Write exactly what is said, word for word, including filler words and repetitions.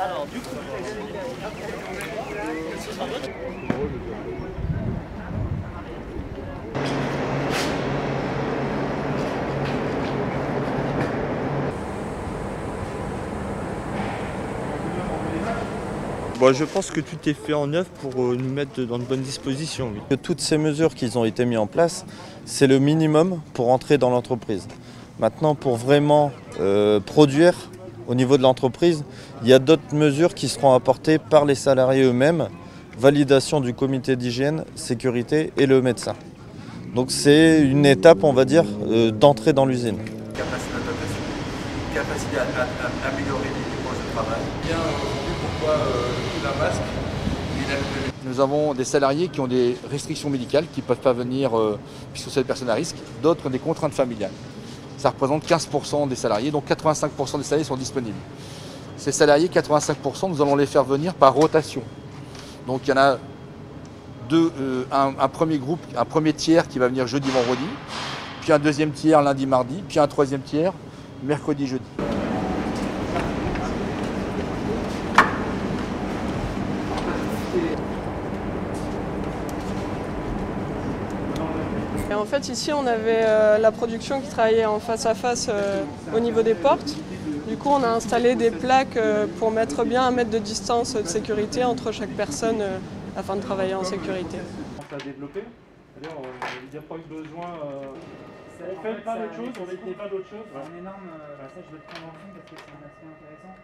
Alors, du coup, bon, je pense que tout est fait en œuvre pour nous mettre dans de bonnes dispositions. Oui. Toutes ces mesures qui ont été mises en place, c'est le minimum pour entrer dans l'entreprise. Maintenant, pour vraiment euh, produire au niveau de l'entreprise, il y a d'autres mesures qui seront apportées par les salariés eux-mêmes, validation du comité d'hygiène, sécurité et le médecin. Donc c'est une étape, on va dire, euh, d'entrée dans l'usine. Capacité d'adaptation, capacité à, à, à améliorer les postes de travail. Bien entendu, pourquoi euh... Nous avons des salariés qui ont des restrictions médicales, qui ne peuvent pas venir euh, puisque c'est des personnes à risque, d'autres ont des contraintes familiales. Ça représente quinze pour cent des salariés, donc quatre-vingt-cinq pour cent des salariés sont disponibles. Ces salariés, quatre-vingt-cinq pour cent, nous allons les faire venir par rotation. Donc il y en a deux, euh, un, un premier groupe, un premier tiers qui va venir jeudi, vendredi, puis un deuxième tiers lundi, mardi, puis un troisième tiers mercredi, jeudi. Et en fait, ici, on avait euh, la production qui travaillait en face à face euh, au niveau des portes. Du coup, on a installé des plaques euh, pour mettre bien un mètre de distance de sécurité entre chaque personne euh, afin de travailler en sécurité. On a développé, c'est-à-dire il n'y a pas eu besoin, euh, on ne fait pas d'autre chose, on ne découvre pas d'autre chose. C'est un énorme passage de temps en ligne parce que c'est un aspect intéressant.